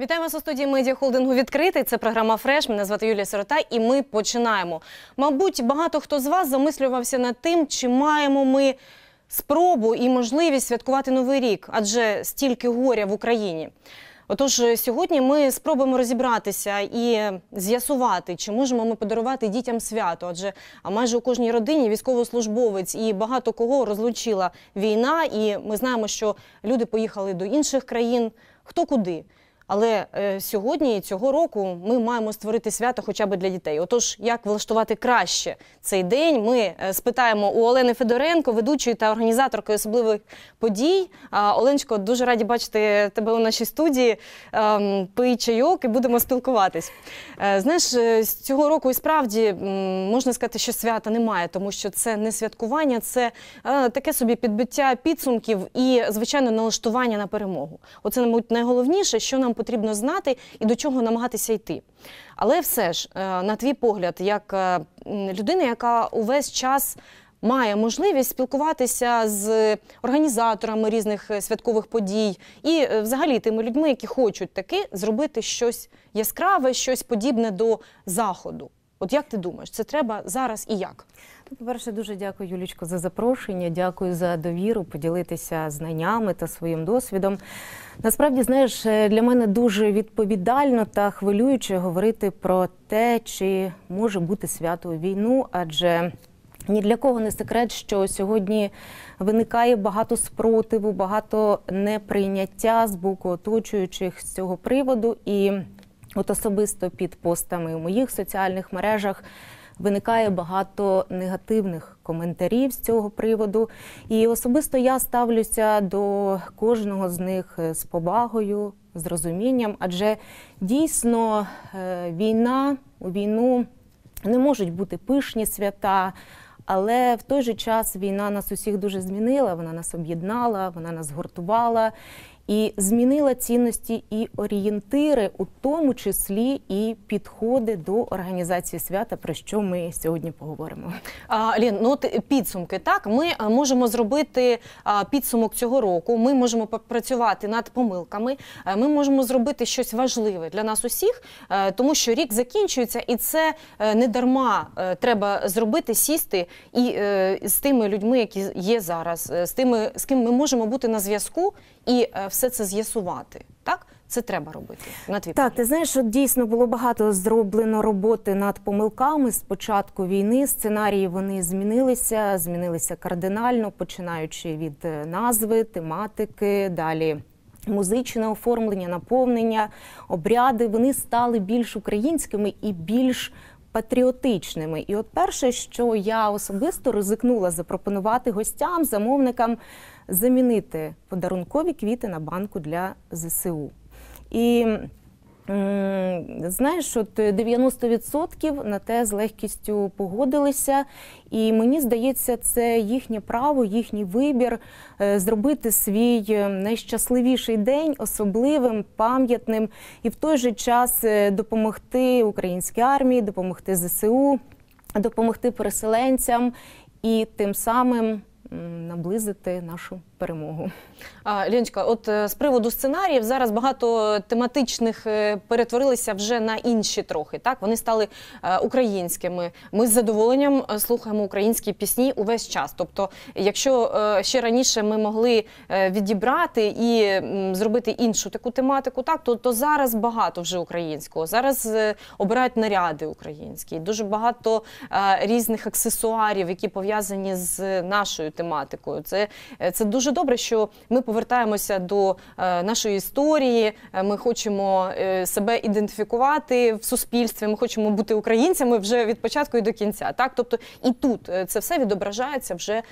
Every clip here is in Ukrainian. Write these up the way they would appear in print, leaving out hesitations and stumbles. Вітаємо вас у студії медіахолдингу «Відкритий». Це програма «Фреш». Мене звати Юлія Сирота і ми починаємо. Мабуть, багато хто з вас замислювався над тим, чи маємо ми спробу і можливість святкувати Новий рік, адже стільки горя в Україні. Отож, сьогодні ми спробуємо розібратися і з'ясувати, чи можемо ми подарувати дітям свято, адже майже у кожній родині військовослужбовець і багато кого розлучила війна, і ми знаємо, що люди поїхали до інших країн, хто куди. Але сьогодні, цього року, ми маємо створити свято хоча б для дітей. Отож, як влаштувати краще цей день, ми спитаємо у Олени Федоренко, ведучої та організаторки особливих подій. Оленочко, дуже раді бачити тебе у нашій студії. Пий чайок і будемо спілкуватись. Знаєш, з цього року і справді можна сказати, що свята немає, тому що це не святкування, це таке собі підбиття підсумків і, звичайно, налаштування на перемогу. Оце, мабуть, найголовніше, що нам потрібно знати і до чого намагатися йти. Але все ж, на твій погляд, як людина, яка увесь час має можливість спілкуватися з організаторами різних святкових подій і взагалі тими людьми, які хочуть таки зробити щось яскраве, щось подібне до заходу. От як ти думаєш, це треба зараз і як? По-перше, дуже дякую, Юлічко, за запрошення, дякую за довіру, поділитися знаннями та своїм досвідом. Насправді, знаєш, для мене дуже відповідально та хвилююче говорити про те, чи може бути свято у війну, адже ні для кого не секрет, що сьогодні виникає багато спротиву, багато неприйняття з боку оточуючих з цього приводу. І от особисто під постами у моїх соціальних мережах виникає багато негативних коментарів з цього приводу. І особисто я ставлюся до кожного з них з повагою, з розумінням, адже дійсно у війну не можуть бути пишні свята, але в той же час війна нас усіх дуже змінила, вона нас об'єднала, вона нас згуртувала. І змінила цінності і орієнтири, у тому числі і підходи до організації свята, про що ми сьогодні поговоримо. Лін, ну от підсумки, так? Ми можемо зробити підсумок цього року, ми можемо попрацювати над помилками, ми можемо зробити щось важливе для нас усіх, тому що рік закінчується і це не дарма треба зробити, сісти і з тими людьми, які є зараз, з тими, з ким ми можемо бути на зв'язку і все це з'ясувати, так? Це треба робити, на твій погляд. Так, ти знаєш, що дійсно було багато зроблено роботи над помилками з початку війни. Сценарії вони змінилися кардинально, починаючи від назви, тематики, далі музичне оформлення, наповнення, обряди. Вони стали більш українськими і більш патріотичними. І от перше, що я особисто ризикнула запропонувати гостям, замовникам, замінити подарункові квіти на банку для ЗСУ. І, знаєш, от 90% на те з легкістю погодилися. І мені здається, це їхнє право, їхній вибір зробити свій найщасливіший день особливим, пам'ятним і в той же час допомогти українській армії, допомогти ЗСУ, допомогти переселенцям і тим самим наблизити нашу перемогу. Леночка, от з приводу сценаріїв зараз багато тематичних перетворилися вже на інші трохи, так? Вони стали українськими. Ми з задоволенням слухаємо українські пісні увесь час. Тобто, якщо ще раніше ми могли відібрати і зробити іншу таку тематику, так, то зараз багато вже українського. Зараз обирають наряди українські. Дуже багато різних аксесуарів, які пов'язані з нашою тематикою. Це дуже добре, що ми повертаємося до нашої історії, ми хочемо себе ідентифікувати в суспільстві, ми хочемо бути українцями вже від початку і до кінця. Так? Тобто і тут це все відображається вже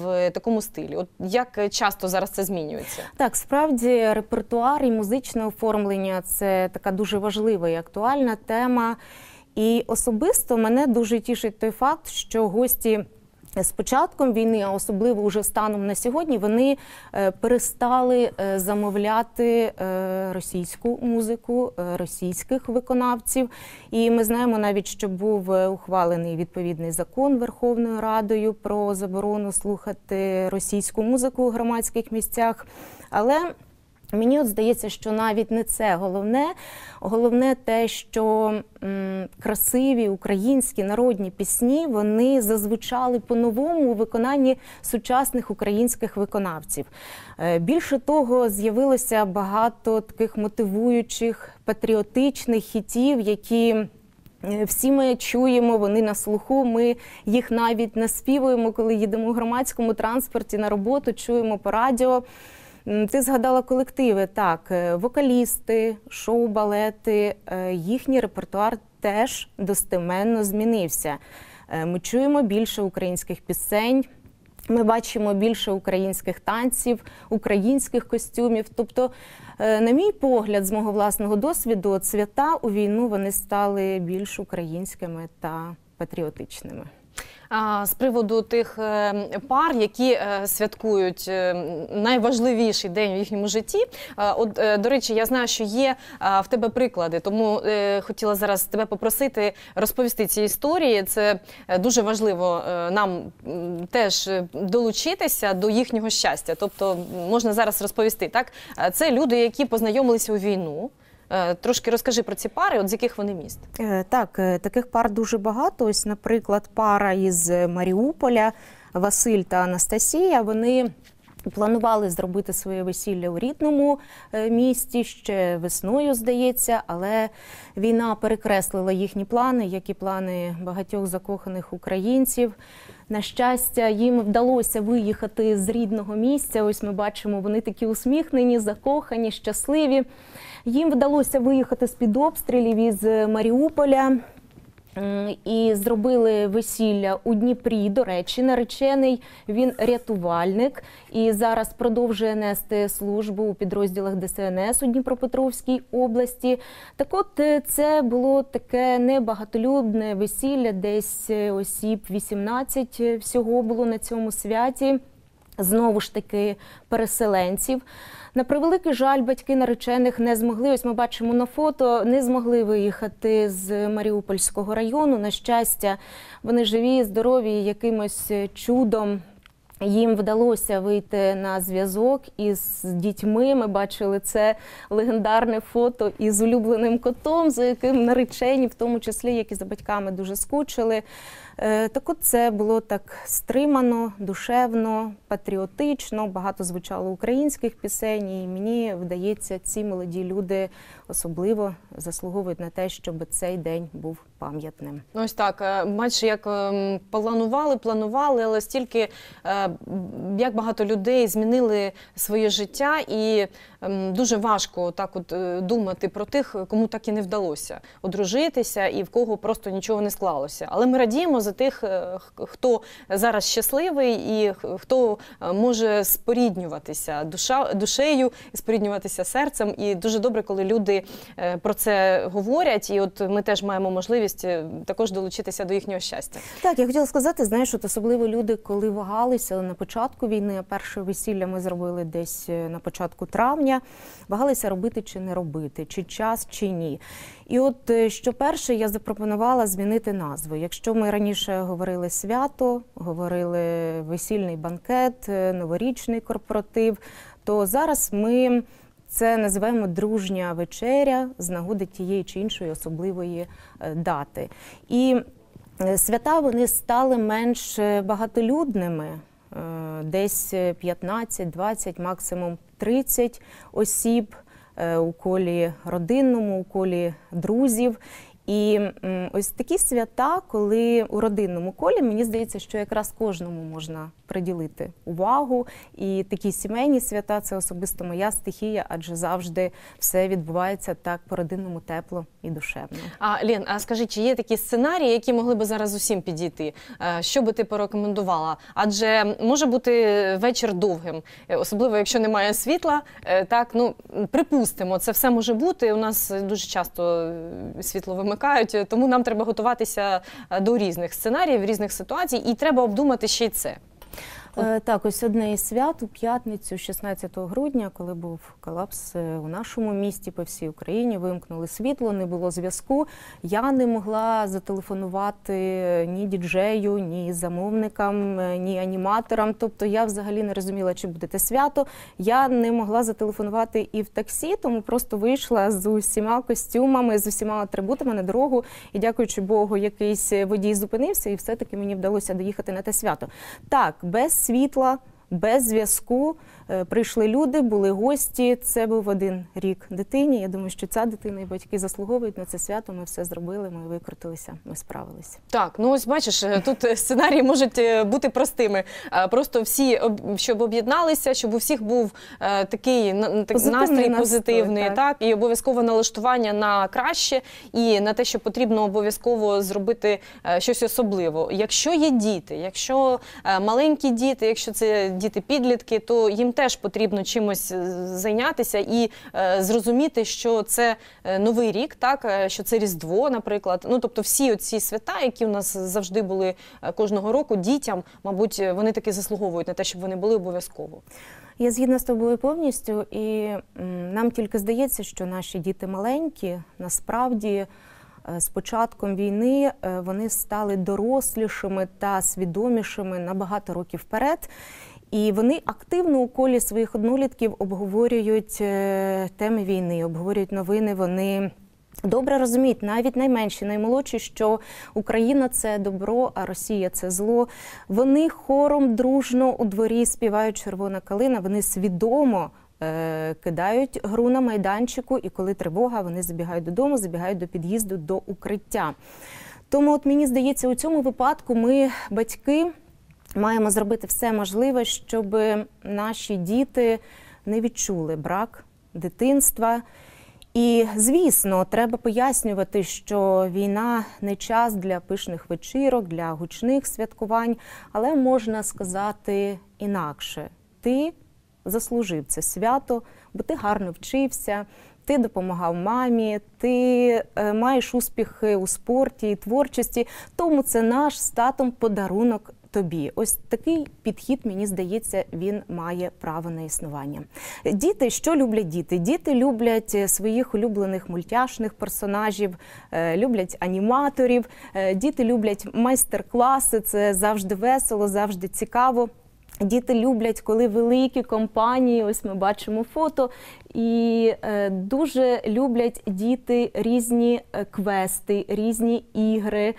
в такому стилі. От як часто зараз це змінюється? Так, справді репертуар і музичне оформлення – це така дуже важлива і актуальна тема. І особисто мене дуже тішить той факт, що гості з початком війни, а особливо вже станом на сьогодні, вони перестали замовляти російську музику, російських виконавців. І ми знаємо навіть, що був ухвалений відповідний закон Верховною Радою про заборону слухати російську музику у громадських місцях. Але Мені от здається, що навіть не це головне. Головне те, що красиві українські народні пісні, вони зазвучали по-новому у виконанні сучасних українських виконавців. Більше того, з'явилося багато таких мотивуючих, патріотичних хітів, які... Всі ми чуємо, вони на слуху, ми їх навіть наспівуємо, коли їдемо в громадському транспорті на роботу, чуємо по радіо. Ти згадала колективи, так, вокалісти, шоу-балети, їхній репертуар теж достеменно змінився. Ми чуємо більше українських пісень, ми бачимо більше українських танців, українських костюмів. Тобто, на мій погляд, з мого власного досвіду, свята у війну вони стали більш українськими та патріотичними. З приводу тих пар, які святкують найважливіший день у їхньому житті. От, до речі, я знаю, що є в тебе приклади, тому хотіла зараз тебе попросити розповісти ці історії. Це дуже важливо нам теж долучитися до їхнього щастя. Тобто, можна зараз розповісти, так? Це люди, які познайомилися у війну. Трошки розкажи про ці пари, от з яких вони міст. Так, таких пар дуже багато. Ось, наприклад, пара із Маріуполя, Василь та Анастасія, вони планували зробити своє весілля у рідному місті, ще весною, здається, але війна перекреслила їхні плани, як і плани багатьох закоханих українців. На щастя, їм вдалося виїхати з рідного місця. Ось ми бачимо, вони такі усміхнені, закохані, щасливі. Їм вдалося виїхати з-під обстрілів із Маріуполя і зробили весілля у Дніпрі. До речі, наречений, він рятувальник і зараз продовжує нести службу у підрозділах ДСНС у Дніпропетровській області. Так от, це було таке небагатолюдне весілля, десь осіб 18 всього було на цьому святі. Знову ж таки, переселенців. На превеликий жаль, батьки наречених не змогли, ось ми бачимо на фото, не змогли виїхати з Маріупольського району. На щастя, вони живі, здорові, якимось чудом їм вдалося вийти на зв'язок із дітьми. Ми бачили це легендарне фото із улюбленим котом, за яким наречені, в тому числі, як і за батьками, дуже скучили. Так от, це було так стримано, душевно, патріотично, багато звучало українських пісень, і мені вдається, ці молоді люди особливо заслуговують на те, щоб цей день був пам'ятним. Ось так, бачиш, як планували, але стільки, як багато людей змінили своє життя, і дуже важко так от думати про тих, кому так і не вдалося одружитися, і в кого просто нічого не склалося. Але ми радіємо за тих, хто зараз щасливий і хто може споріднюватися душею, споріднюватися серцем. І дуже добре, коли люди про це говорять, і от ми теж маємо можливість також долучитися до їхнього щастя. Так, я хотіла сказати, знаєш, от особливо люди, коли вагалися на початку війни, а перше весілля ми зробили десь на початку травня, вагалися робити чи не робити, чи час, чи ні. І от, що перше, я запропонувала змінити назву. Якщо ми раніше говорили свято, говорили весільний банкет, новорічний корпоратив, то зараз ми це називаємо дружня вечеря з нагоди тієї чи іншої особливої дати. І свята, вони стали менш багатолюдними, десь 15, 20, максимум 30 осіб у колі родинному, у колі друзів. І ось такі свята, коли у родинному колі, мені здається, що якраз кожному можна приділити увагу. І такі сімейні свята – це особисто моя стихія, адже завжди все відбувається так по-родинному тепло і душевно. Лен, а скажи, чи є такі сценарії, які могли би зараз усім підійти? Що би ти порекомендувала? Адже може бути вечір довгим, особливо якщо немає світла. Так, ну, припустимо, це все може бути. У нас дуже часто світло вимикають. Тому нам треба готуватися до різних сценаріїв, різних ситуацій, і треба обдумати ще й це. Так, ось одне із свят у п'ятницю, 16 грудня, коли був колапс у нашому місті, по всій Україні, вимкнули світло, не було зв'язку. Я не могла зателефонувати ні діджею, ні замовникам, ні аніматорам. Тобто я взагалі не розуміла, чи буде те свято. Я не могла зателефонувати і в таксі, тому просто вийшла з усіма костюмами, з усіма атрибутами на дорогу. І, дякуючи Богу, якийсь водій зупинився, і все-таки мені вдалося доїхати на те свято. Так, без світла, без зв'язку прийшли люди, були гості. Це був один рік дитині. Я думаю, що ця дитина і батьки заслуговують на це свято. Ми все зробили, ми викрутилися, ми справилися. Так, ну ось бачиш, тут сценарії можуть бути простими. Просто всі, щоб об'єдналися, щоб у всіх був такий настрій позитивний. Так. І обов'язково налаштування на краще і на те, що потрібно обов'язково зробити щось особливе. Якщо є діти, якщо маленькі діти, якщо це діти-підлітки, то їм теж потрібно чимось зайнятися і зрозуміти, що це Новий рік, так, що це Різдво, наприклад. Ну, тобто всі ці свята, які у нас завжди були кожного року, дітям, мабуть, вони таки заслуговують на те, щоб вони були обов'язково. Я згідна з тобою повністю, і нам тільки здається, що наші діти маленькі, насправді, з початком війни вони стали дорослішими та свідомішими на багато років вперед. І вони активно у колі своїх однолітків обговорюють теми війни, обговорюють новини, вони добре розуміють, навіть найменші, наймолодші, що Україна – це добро, а Росія – це зло. Вони хором дружно у дворі співають «Червона калина», вони свідомо кидають гру на майданчику, і коли тривога, вони забігають додому, забігають до під'їзду, до укриття. Тому, от мені здається, у цьому випадку ми, батьки, маємо зробити все можливе, щоб наші діти не відчули брак дитинства. І, звісно, треба пояснювати, що війна не час для пишних вечірок, для гучних святкувань, але можна сказати інакше. Ти заслужив це свято, бо ти гарно вчився, ти допомагав мамі, ти маєш успіхи у спорті і творчості, тому це наш з татом подарунок тобі. Ось такий підхід, мені здається, він має право на існування. Діти, що люблять діти? Діти люблять своїх улюблених мультяшних персонажів, люблять аніматорів, діти люблять майстер-класи, це завжди весело, завжди цікаво. Діти люблять, коли великі компанії, ось ми бачимо фото, і дуже люблять діти різні квести, різні ігри,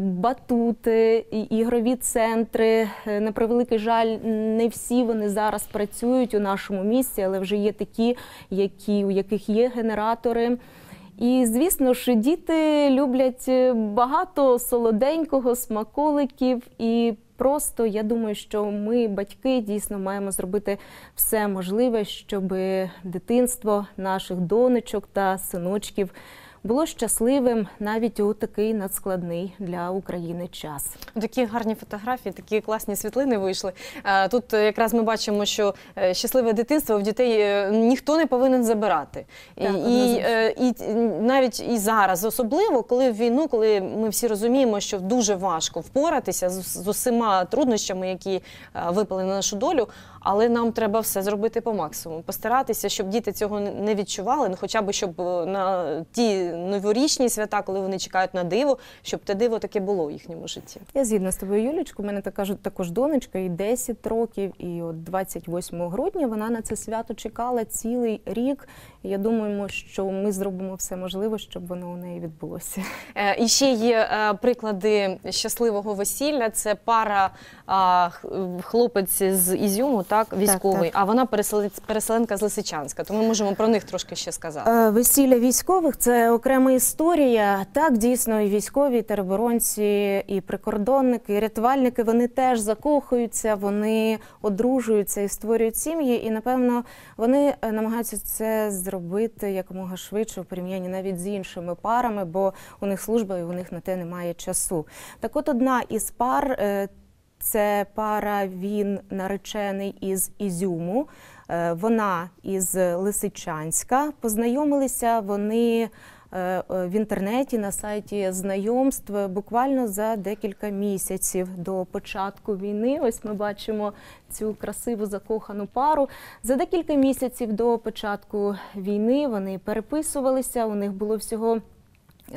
батути, ігрові центри. На превеликий жаль, не всі вони зараз працюють у нашому місті, але вже є такі, у яких є генератори. І, звісно ж, діти люблять багато солоденького, смаколиків і просто, я думаю, що ми, батьки, дійсно маємо зробити все можливе, щоб дитинство наших донечок та синочків було щасливим навіть у такий надскладний для України час. Такі гарні фотографії, такі класні світлини вийшли. Тут якраз ми бачимо, що щасливе дитинство в дітей ніхто не повинен забирати. Так, і навіть і зараз, особливо, коли в війну, коли ми всі розуміємо, що дуже важко впоратися з усіма труднощами, які випали на нашу долю, але нам треба все зробити по максимуму. Постаратися, щоб діти цього не відчували, ну, хоча б, щоб на ті новорічні свята, коли вони чекають на диво, щоб те диво таке було в їхньому житті. Я згідна з тобою, Юлічко, у мене також донечка, і 10 років, і от 28 грудня вона на це свято чекала цілий рік. Я думаю, що ми зробимо все можливе, щоб воно у неї відбулося. І ще є приклади щасливого весілля. Це пара, хлопець з Ізюму, так, військовий, а вона переселенка з Лисичанська. Тому ми можемо про них трошки ще сказати. Весілля військових – це окрема історія. Так, дійсно, і військові, і тероборонці, і прикордонники, і рятувальники, вони теж закохуються, вони одружуються і створюють сім'ї. І, напевно, вони намагаються це зробити якомога швидше у порівнянні навіть з іншими парами, бо у них служба і у них на те немає часу. Так от одна із пар – це пара, він наречений із Ізюму, Вона із Лисичанська. Познайомилися вони в інтернеті, на сайті знайомств буквально за декілька місяців до початку війни. Ось ми бачимо цю красиву закохану пару. За декілька місяців до початку війни вони переписувалися, у них було всього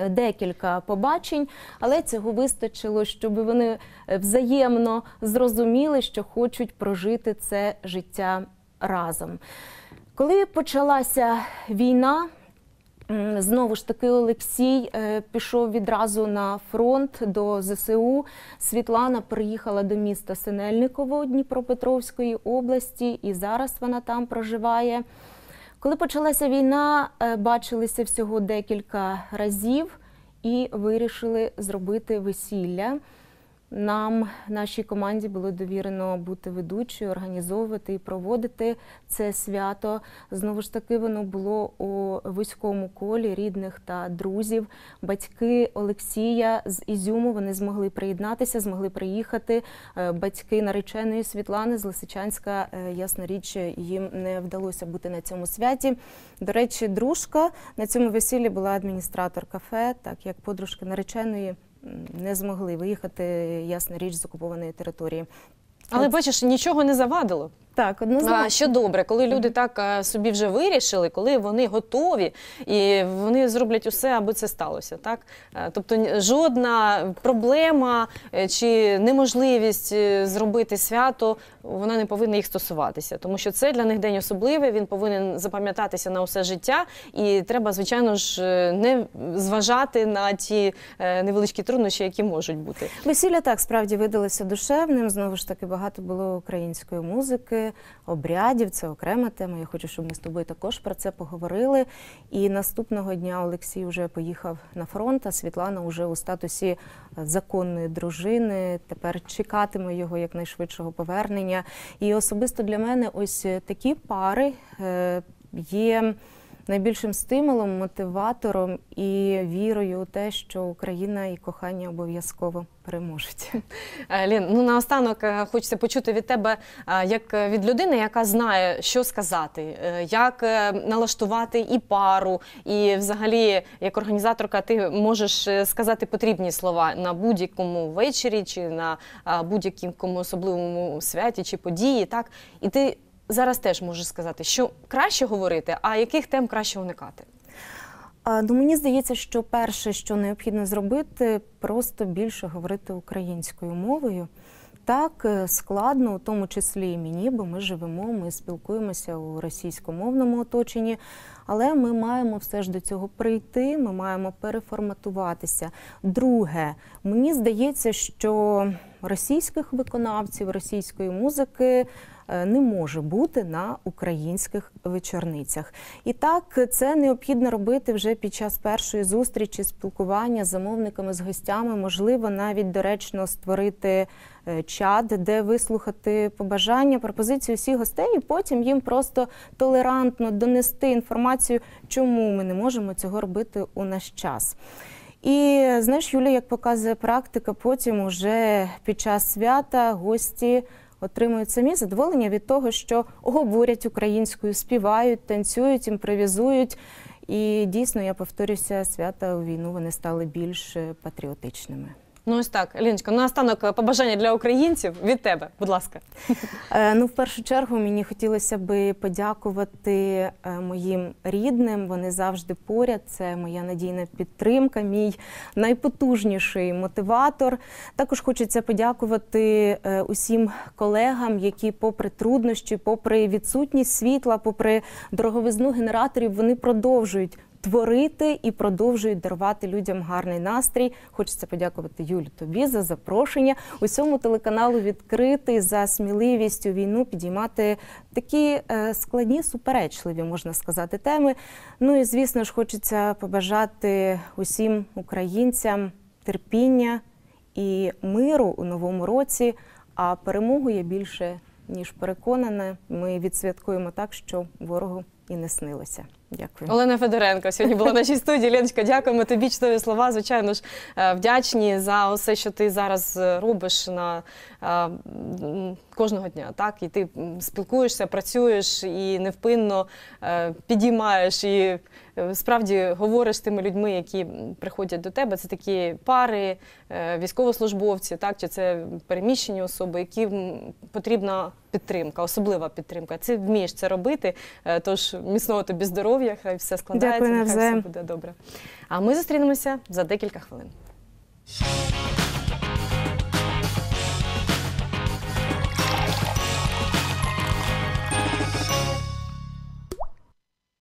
декілька побачень, але цього вистачило, щоб вони взаємно зрозуміли, що хочуть прожити це життя разом. Коли почалася війна, знову ж таки Олексій пішов відразу на фронт до ЗСУ. Світлана приїхала до міста Синельниково Дніпропетровської області і зараз вона там проживає. Коли почалася війна, бачилися всього декілька разів і вирішили зробити весілля. Нам, нашій команді, було довірено бути ведучою, організовувати і проводити це свято. Знову ж таки, воно було у вузькому колі рідних та друзів. Батьки Олексія з Ізюму, вони змогли приєднатися, змогли приїхати. Батьки нареченої Світлани з Лисичанська, ясна річ, їм не вдалося бути на цьому святі. До речі, дружка на цьому весіллі була адміністратор кафе, так як подружки нареченої не змогли виїхати, ясна річ, з окупованої території. Але, бачиш, нічого не завадило. Так, однозначно. А що добре, коли люди так собі вже вирішили, коли вони готові, і вони зроблять усе, аби це сталося, так? Тобто жодна проблема чи неможливість зробити свято, вона не повинна їх стосуватися, тому що це для них день особливий, він повинен запам'ятатися на усе життя, і треба, звичайно ж, не зважати на ті невеличкі труднощі, які можуть бути. Весілля, так, справді видалося душевним, знову ж таки, багато було української музики, обрядів, це окрема тема, я хочу, щоб ми з тобою також про це поговорили. І наступного дня Олексій вже поїхав на фронт, а Світлана вже у статусі законної дружини, тепер чекатиме його якнайшвидшого повернення. І особисто для мене ось такі пари є найбільшим стимулом, мотиватором і вірою у те, що Україна і кохання обов'язково переможуть. Лін, ну наостанок хочеться почути від тебе, як від людини, яка знає, що сказати, як налаштувати і пару, і взагалі, як організаторка, ти можеш сказати потрібні слова на будь-якому вечорі, чи на будь-якому особливому святі, чи події, так? І ти зараз теж можеш сказати, що краще говорити, а яких тем краще уникати? Ну, мені здається, що перше, що необхідно зробити, просто більше говорити українською мовою. Так, складно, у тому числі і мені, бо ми живемо, ми спілкуємося у російськомовному оточенні, але ми маємо все ж до цього прийти, ми маємо переформатуватися. Друге, мені здається, що російських виконавців, російської музики не може бути на українських вечорницях. І так, це необхідно робити вже під час першої зустрічі, спілкування з замовниками, з гостями. Можливо, навіть доречно створити чат, де вислухати побажання, пропозиції усіх гостей, і потім їм просто толерантно донести інформацію, чому ми не можемо цього робити у наш час. І, знаєш, Юля, як показує практика, потім уже під час свята гості отримують самі задоволення від того, що говорять українською, співають, танцюють, імпровізують. І дійсно, я повторюся, свята у війну вони стали більш патріотичними. Ну ось так, Ліночка, наостанок побажання для українців від тебе, будь ласка. Ну, в першу чергу, мені хотілося би подякувати моїм рідним, вони завжди поряд, це моя надійна підтримка, мій найпотужніший мотиватор. Також хочеться подякувати усім колегам, які попри труднощі, попри відсутність світла, попри дороговизну генераторів, вони продовжують творити і продовжують дарувати людям гарний настрій. Хочеться подякувати, Юлі, тобі за запрошення, усьому телеканалу «Відкритий» за сміливість у війну підіймати такі складні, суперечливі, можна сказати, теми. Ну і, звісно ж, хочеться побажати усім українцям терпіння і миру у новому році, а перемогу, я більше ніж переконана, ми відсвяткуємо так, що ворогу і не снилося. Дякую. Олена Федоренко сьогодні була в нашій студії. Леночка, дякуємо тобі, чудові слова. Звичайно ж, вдячні за все, що ти зараз робиш кожного дня. Так? І ти спілкуєшся, працюєш і невпинно підіймаєш і справді говориш з тими людьми, які приходять до тебе. Це такі пари, військовослужбовці, так? Чи це переміщені особи, яким потрібна підтримка, особлива підтримка. Ти вмієш це робити, тож міцного тобі здоров'я, хай все складається, хай все буде добре. А ми зустрінемося за декілька хвилин.